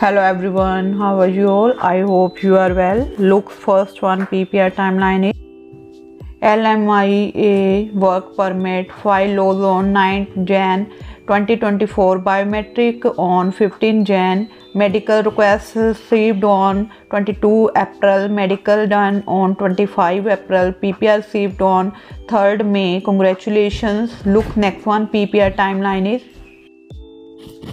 Hello everyone, how are you all? I hope you are well. Look first one, PPR timeline is LMIA work permit filed on 9 Jan 2024, biometric on 15 Jan, medical request received on 22 April, medical done on 25 April, PPR received on 3rd May. Congratulations. Look next one, PPR timeline is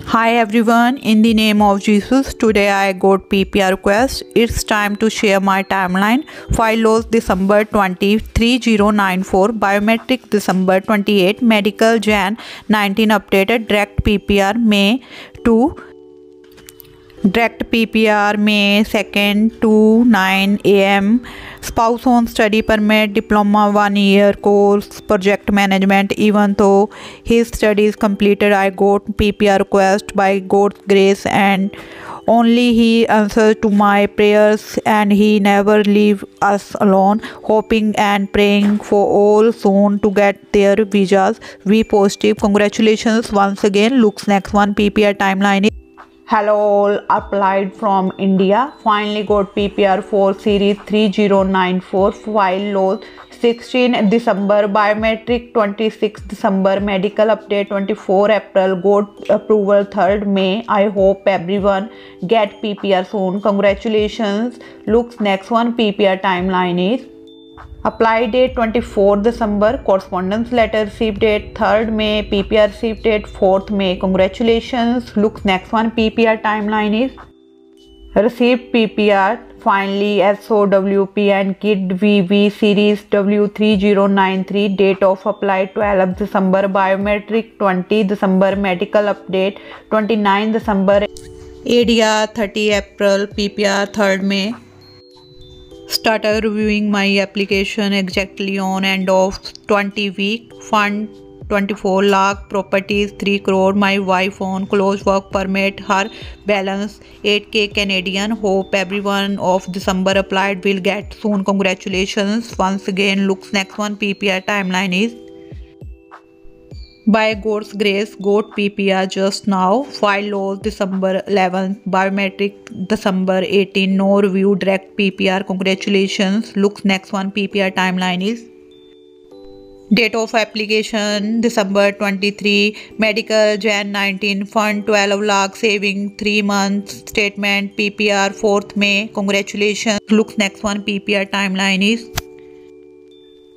Hi everyone, in the name of Jesus, today I got PPR request. It's time to share my timeline. File loss December 20, 3094, biometric December 28, medical Jan 19, updated direct PPR May 2, direct PPR May 2nd to 9 AM, spouse on study permit, diploma 1 year course, project management. Even though his studies completed, I got PPR request by God's grace, and only He answers to my prayers, and He never leaves us alone. Hoping and praying for all soon to get their visas. Be positive. Congratulations once again. Looks next one, PPR timeline. Hello all, applied from India. Finally got PPR 4 series 3094, file loss 16 December, biometric 26 December, medical update 24 April, got approval 3rd May. I hope everyone get PPR soon. Congratulations. Looks next one, PPR timeline is Apply date 24 December, correspondence letter receipt date 3rd May, PPR receipt date 4th May. Congratulations. Looks next one, PPR timeline is Received PPR finally SOWP and KID VV series W3093, date of apply 12 December, biometric 20 December, medical update 29 December, ADR 30 April, PPR 3rd May. Started reviewing my application exactly on end of 20 week. Fund 24 lakh, properties 3 crore. My wife on close work permit, her balance 8K Canadian. Hope everyone of December applied will get soon. Congratulations once again. Looks next one, PPR timeline is By God's grace, got PPR just now. File loss December 11th, biometric December 18, no review, direct PPR. Congratulations. Looks next one, PPR timeline is Date of application December 23, medical Jan 19, fund 12 lakh, saving 3 months, statement PPR 4th May. Congratulations. Looks next one, PPR timeline is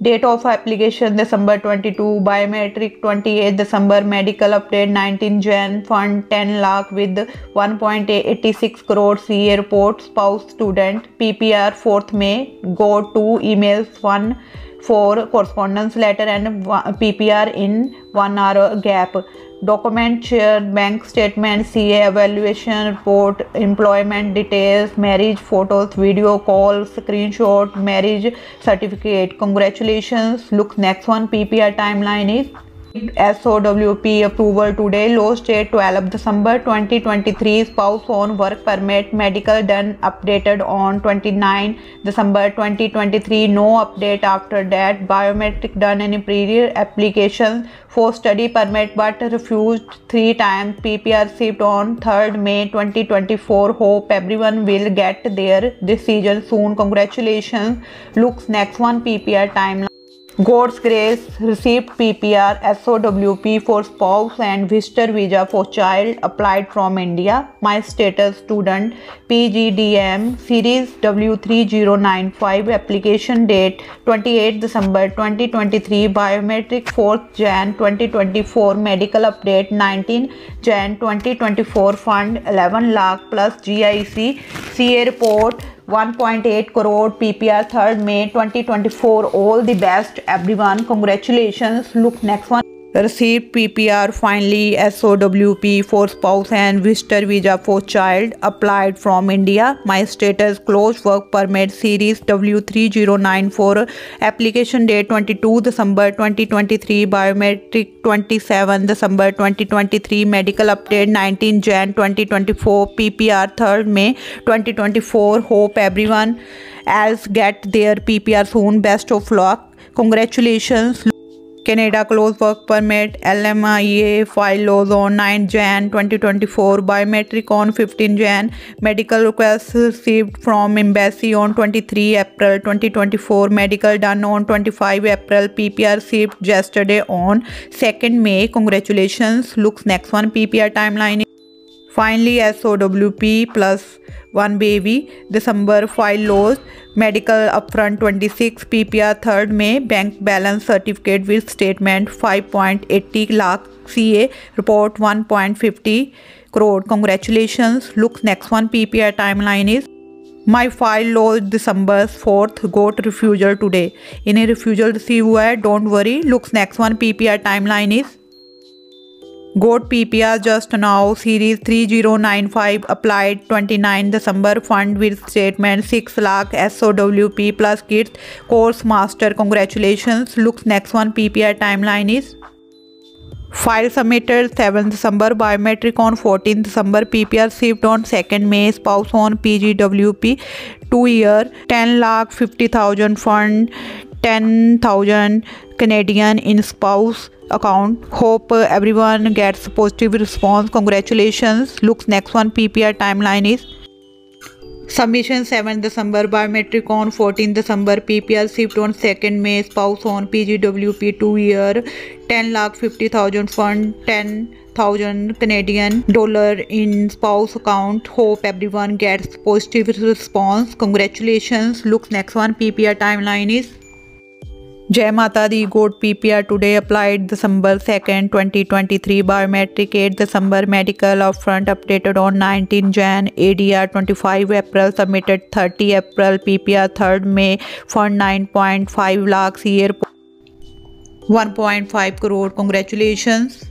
Date of application December 22, biometric 28 December, medical update 19 Jan, fund 10 lakh with 1.86 crore, CA report, spouse student, PPR 4th May, go to emails, one for correspondence letter and PPR in 1 hour gap. Document shared, bank statement, CA evaluation report, employment details, marriage photos, video call, screenshot, marriage certificate. Congratulations. Look next one, PPR timeline is SOWP approval today, lost date 12 December 2023, spouse on work permit, medical done, updated on 29 December 2023, no update after that, biometric done in prior applications for study permit but refused 3 times, PPR received on 3rd May 2024, hope everyone will get their decision soon. Congratulations. Looks next one, PPR timeline. God's grace, received PPR SOWP for spouse and visitor visa for child, applied from India. My status student, PGDM series W3095, application date 28 December 2023, biometric 4th Jan 2024, medical update 19 Jan 2024, fund 11 lakh plus GIC, CA report 1.8 crore, PPR 3rd May 2024. All the best everyone. Congratulations. Look next one. Received PPR finally SOWP for spouse and visitor visa for child, applied from India. My status closed work permit series W3094, application date 22 December 2023, biometric 27 December 2023, medical update 19 Jan 2024, PPR 3rd May 2024. Hope everyone else get their PPR soon. Best of luck. Congratulations. Canada close work permit LMIA files on 9 Jan 2024 biometric on 15 Jan medical request received from embassy on 23 April 2024 medical done on 25 April PPR received yesterday on 2 May congratulations looks next one PPR timeline finally SOWP plus one baby December file loss medical upfront 26 PPR 3rd May bank balance certificate with statement 5.80 lakh CA report 1.50 crore congratulations looks next one PPR timeline is My file lost December 4th got refusal today इन्हें refusal receive हुआ है don't worry looks next one PPR timeline is Got PPR just now series 3095 applied 29 December fund with statement 6 lakh SOWP plus kids course master congratulations looks next one PPR timeline is File submitted 7 December biometric on 14 December PPR received on 2 May spouse on PGWP 2 year 10 lakh 50,000 fund 10,000 Canadian in spouse account hope everyone gets positive response congratulations looks next one PPR timeline is submission 7 December biometric on 14 December PPR received on 2 May spouse on PGWP 2 year 10 lakh 50,000 fund 10,000 Canadian dollar in spouse account hope everyone gets positive response congratulations looks next one PPR timeline is जय माता दी got PPR today applied December 2nd 2023 biometric 8 December medical upfront updated on 19 Jan ADR 25 April सबमिटेड 30 April PPR 3rd May fund 9.5 lakh year 1.5 crore congratulations.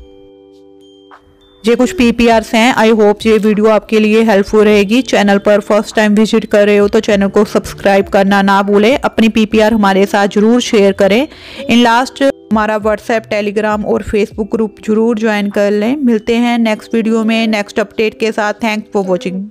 ये कुछ PPRs हैं। I hope ये video आपके लिए helpful रहेगी। चैनल पर फर्स्ट टाइम विजिट कर रहे हो तो चैनल को सब्सक्राइब करना ना भूलें। अपनी PPR हमारे साथ जरूर शेयर करें। इन लास्ट हमारा व्हाट्सएप टेलीग्राम और फेसबुक ग्रुप जरूर ज्वाइन कर लें। मिलते हैं नेक्स्ट वीडियो में नेक्स्ट अपडेट के साथ। Thanks for watching.